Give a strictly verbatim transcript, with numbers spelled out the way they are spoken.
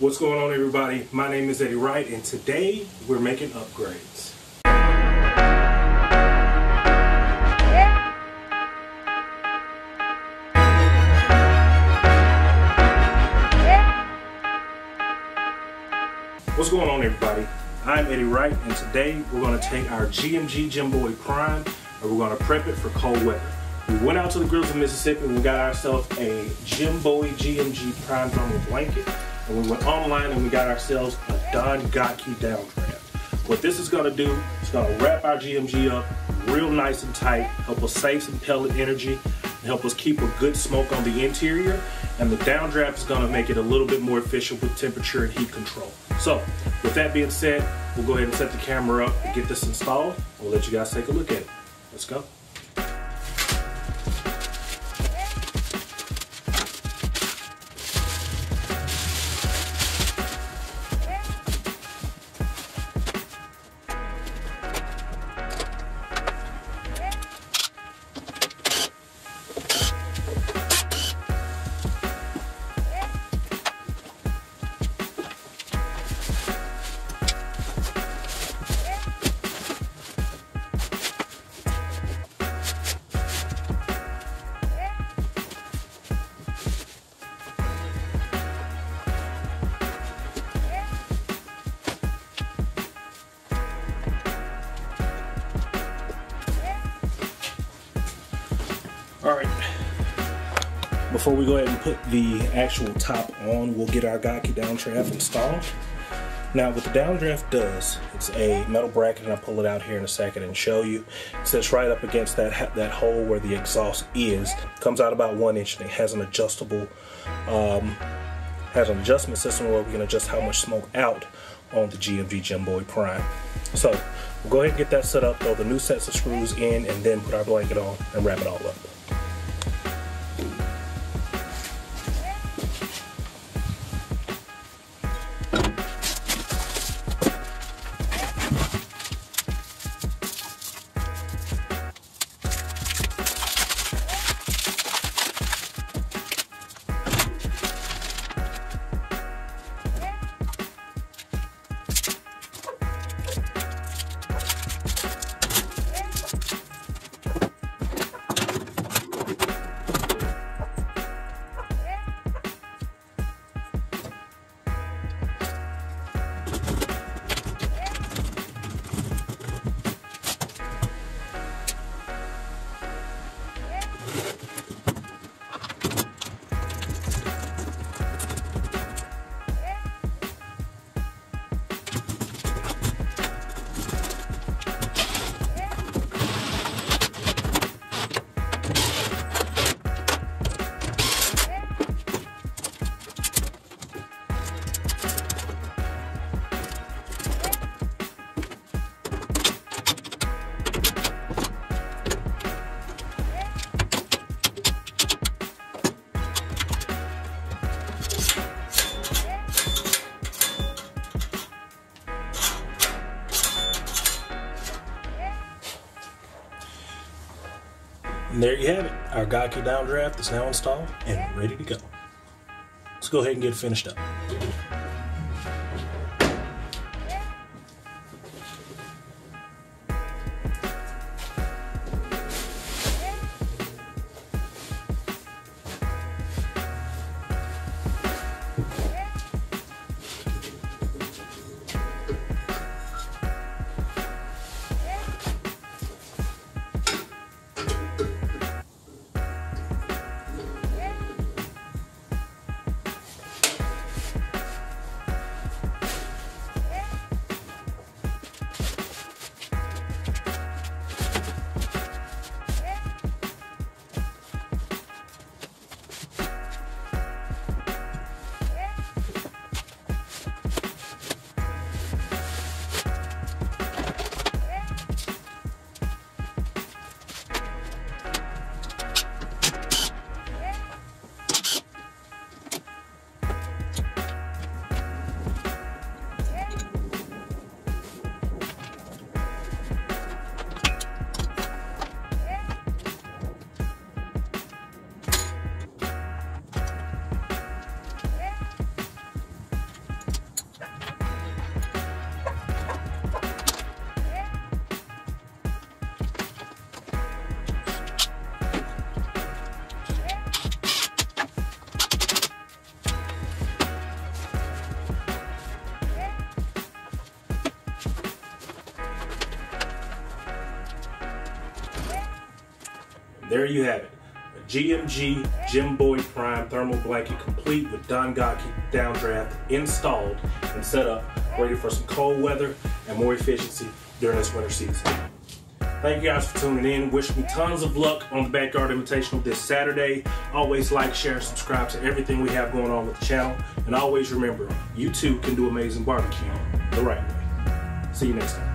What's going on, everybody? My name is Eddie Wright, and today we're making upgrades. What's going on, everybody? I'm Eddie Wright, and today we're going to take our G M G Jim Bowie Prime and we're going to prep it for cold weather. We went out to the grills in Mississippi and we got ourselves a Jim Bowie G M G Prime thermal blanket, and we went online and we got ourselves a Don Godke Downdraft. What this is going to do is going to wrap our G M G up real nice and tight, help us save some pellet energy, help us keep a good smoke on the interior, and the downdraft is going to make it a little bit more efficient with temperature and heat control. So with that being said, we'll go ahead and set the camera up and get this installed. We'll let you guys take a look at it. Let's go. Alright, before we go ahead and put the actual top on, we'll get our Godke downdraft installed. Now what the downdraft does, it's a metal bracket, and I'll pull it out here in a second and show you. It sits right up against that, that hole where the exhaust is. It comes out about one inch and it has an adjustable, um, has an adjustment system where we can adjust how much smoke out on the G M G Jim Bowie Prime. So we'll go ahead and get that set up, throw the new sets of screws in, and then put our blanket on and wrap it all up. And there you have it. Our Godke downdraft is now installed and ready to go. Let's go ahead and get it finished up. there you have it. A G M G Jim Bowie Prime thermal blanket complete with Don Godke Downdraft installed and set up, ready for some cold weather and more efficiency during this winter season. Thank you guys for tuning in. Wish me tons of luck on the Backyard Invitational this Saturday. Always like, share, and subscribe to everything we have going on with the channel. And always remember, you too can do amazing barbecue the right way. See you next time.